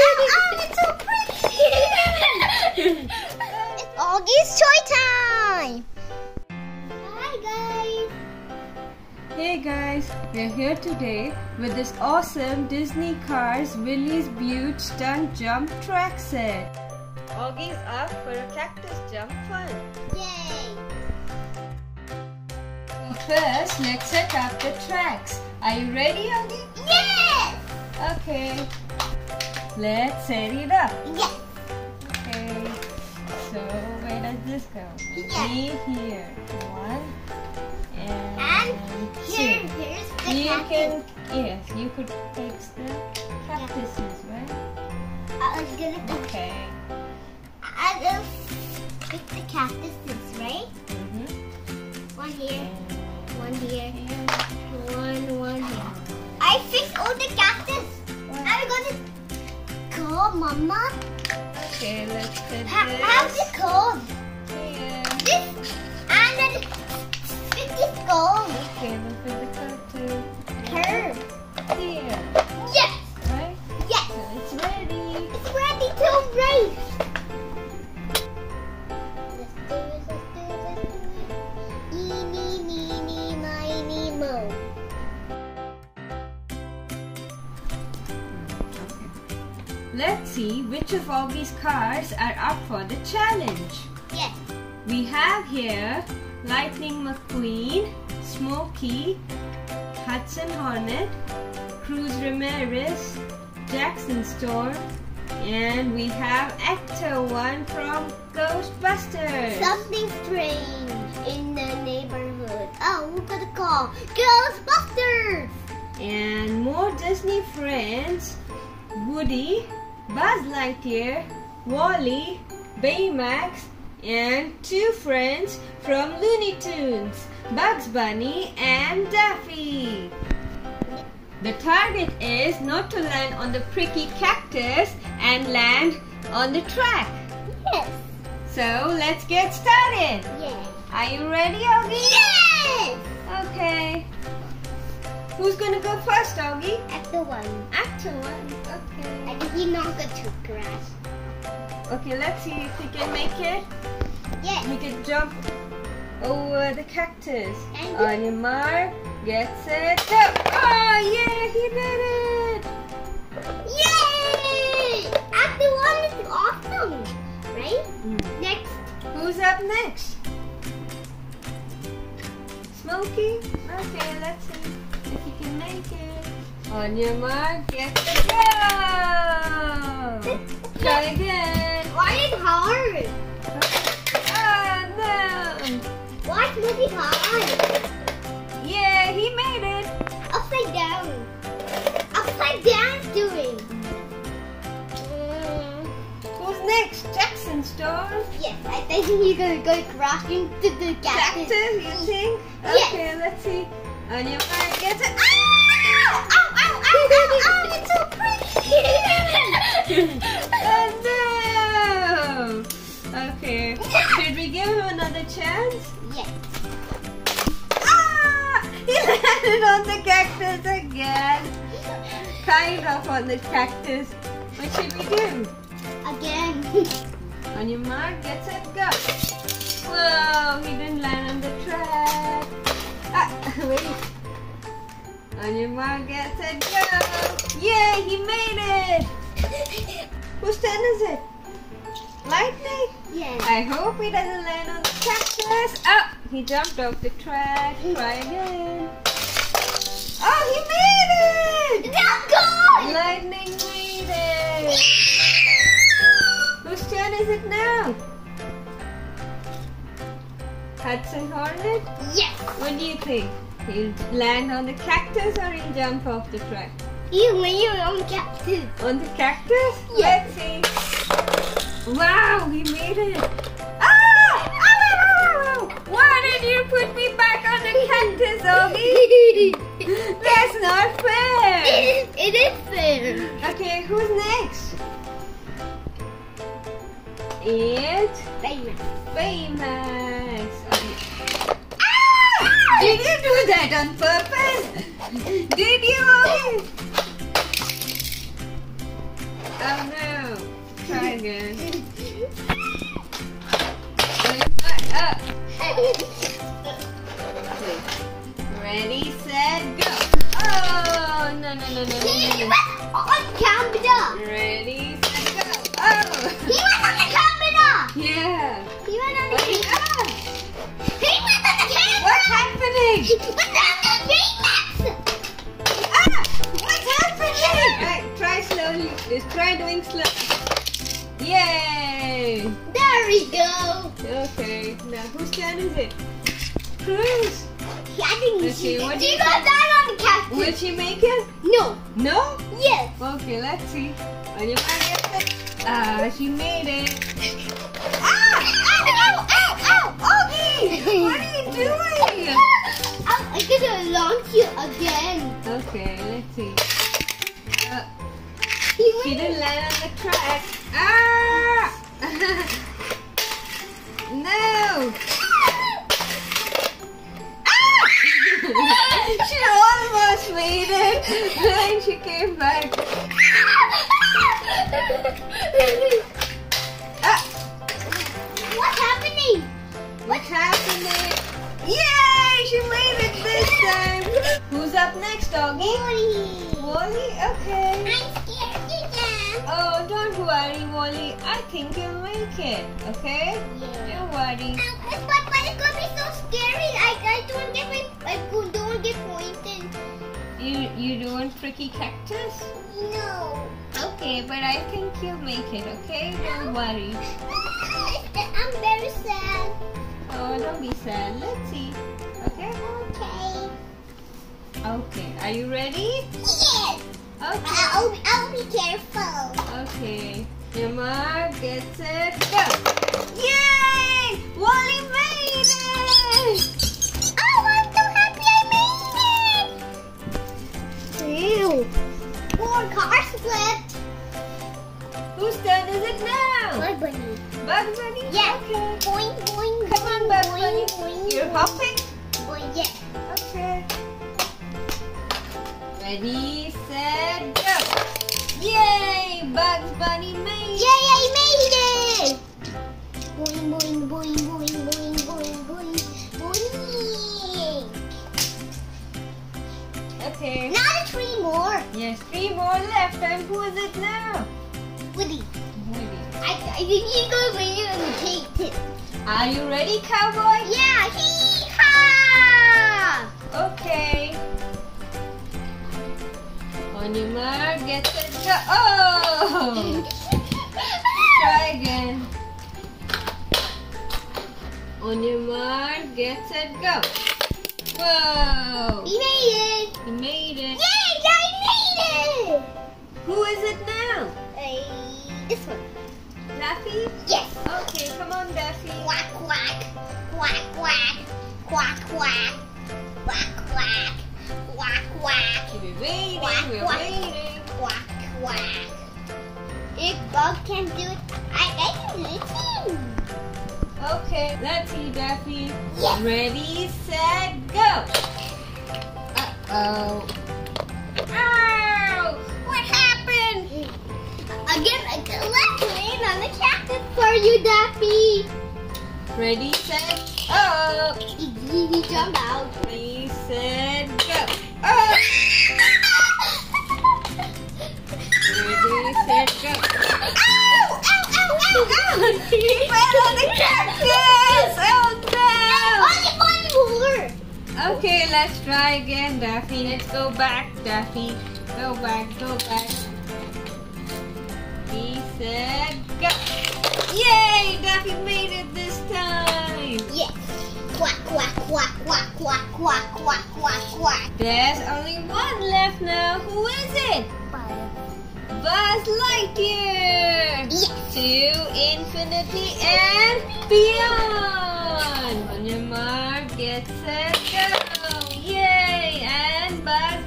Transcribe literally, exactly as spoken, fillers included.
Oh, it's so pretty! It's Auggie's Toy Time! Hi guys! Hey guys, we're here today with this awesome Disney Cars Willy's Butte stunt jump track set. Auggie's up for a cactus jump fun. Yay! First, let's set up the tracks. Are you ready, Augie? Yes! Okay. Let's set it up. Yes. Okay. So, where does this go? Yes. Me here. One. And, and two. Here, here's the you cactus. Can, yes, you could fix the cactuses, right? I was gonna fix Okay. I will fix the cactuses, right? Mm-hmm. One here. One here. One, one here. I fixed all the cactus. One. Now we're going to Oh, Mama. Okay, let's put ha this. How's it cold? Yeah. This and then fit this gold. Okay, we'll put the card to her. Here. Yes. Right? Yes. So it's ready. It's ready to race. Let's do it. Let's do it. Let's do it. Eeny, meeny, miny, moe. Let's see which of Auggie's cars are up for the challenge. Yes. We have here Lightning McQueen, Smokey, Hudson Hornet, Cruz Ramirez, Jackson Storm, and we have Ecto one from Ghostbusters. Something strange in the neighborhood. Oh, we've got a call. Ghostbusters! And more Disney friends, Woody, Buzz Lightyear, Wall-E, Baymax, and two friends from Looney Tunes, Bugs Bunny and Daffy. The target is not to land on the prickly cactus and land on the track. Yes. So let's get started. Yes. Are you ready, Augie? Yes. Okay. Who's gonna go first, Augie? Ecto one. Ecto one, okay. I think he's not going to crash. Okay, let's see if he can make it. Yes. He can jump over the cactus. And on your mark, get set, go! Oh, yeah, he did it! Yay! Ecto one is awesome, right? Mm. Next. Who's up next? Smokey? Okay, let's see. If you can make it. On your mark, get the go! Try again. Why is it hard? Oh no! Why is it hard? Yeah, he made it! Upside down! Upside down doing! Mm. Who's next? Jackson Storm? Yes, I think he's gonna go crashing to the cactus. Cactus, you think? Yes. Okay, let's see. On your mark, get it. Ah! Ow! Ow! Ow! Ow! Ow! It's so pretty! Oh no! Okay. Should we give him another chance? Yes. Ah! He landed on the cactus again. Kind of on the cactus. What should we do? Again. On your mark, get set, go. Whoa! He didn't land on the track. Ah, wait. On your mark, get set, go! Yay, he made it! Whose turn is it? Lightning? Yes. I hope he doesn't land on the cactus. Ah, he jumped off the track. Try again. Oh, he made it! That's good! Lightning made it! Yeah. Whose turn is it now? Hudson Hornet? Yes! What do you think? He'll land on the cactus or he'll jump off the track? He'll land on the cactus. On the cactus? Yes. Let's see. Wow, he made it. Oh! Why did you put me back on the cactus, Augie? That's not fair. It is, it is fair. Okay, who's next? It's Baymax. Baymax. Okay. Ah! Did you do that on purpose? Did you? Oh no! Try again. Put up. Ready, set, go. Oh no no no no! no. He went on camera. Ready, set, go. Oh. He went on the camera. Yeah. He went on the camera. He went on the camera. What's happening? What's happening? Ah! What's happening? Right, try slowly. Just try doing slow. Yay! There we go. Okay. Now whose turn is it? Cruz. Yeah, I think let's see. What do you got that on the cat? Will she make it? No. No? Yes. Okay, let's see. On your mind. Ah, she made it. Ah! Ow! Ow! Ow! Augie! What are you doing? I'm gonna launch you again. Okay, let's see. Uh, she didn't land on the track. Ah! No! She almost made it, then she came back. Ah. What's happening? What's happening? Yay! She made it this time. Who's up next, Augie? Wally. Wally? Okay. I'm scared again. Oh, don't worry, Wally. I think you'll make it. Okay? Yeah. Don't worry. Um, but, but it's gonna be so scary. I, I don't get my. I don't get pointed. You you doing freaky cactus? No. Okay, but I think you'll make it, okay? Don't worry. I'm very sad. Oh, don't be sad. Let's see. Okay? Okay. Okay, are you ready? Yes. Okay. I'll, I'll be careful. Okay. Your mark, get set, go. Yay! Wally made it! Oh, I'm so happy I made it! Ew. Four cars flipped. Whose turn is it now? Bugs Bunny. Bugs Bunny? Yeah. Okay. Boing, boing, boing. Come on, Bugs boing, Bunny. Boing, you're hopping? Boing, yeah. Okay. Ready, set, go. Yay! Bugs Bunny made it. Yay, I made it. Boing, boing, boing, boing, boing, boing, boing, boing. Okay. Now three more. Yes, three more left. And who is it now? Woody. Woody. I, I think he's going to win and take it. Are you ready, cowboy? Yeah. Hee-haw! Okay. On your mark, get set, go. Oh! Try again. On your mark, get set, go. Whoa! He made it. He made it. Yay! Who is it now? Uh, this one. Daffy? Yes. Okay, come on, Daffy. Quack, quack. Quack, quack. Quack, quack. Quack, quack. Quack, quack. We're waiting, quack, we're quack. waiting. Quack, quack. If Bug can do it, I, I can do it too. Okay, let's see, Daffy. Yes. Ready, set, go. Uh-oh. Ow! What happened? Again, let's land on the cactus for you, Daffy. Ready, set, oh! He, he jumped out. Ready, set, go. Oh! Ready, set, go. Ow! Ow! Ow! Ow! Ow! He fell on the cactus! Oh no! Only one more. Okay, let's try again, Daffy. Let's go back, Daffy. Go back, go back. He said go. Yay! Daffy made it this time. Yes. Quack, quack, quack, quack, quack, quack, quack, quack, quack. There's only one left now. Who is it? Buzz. Buzz Lightyear. Yes. To infinity and beyond. On your mark, get set, go! Yay! And Buzz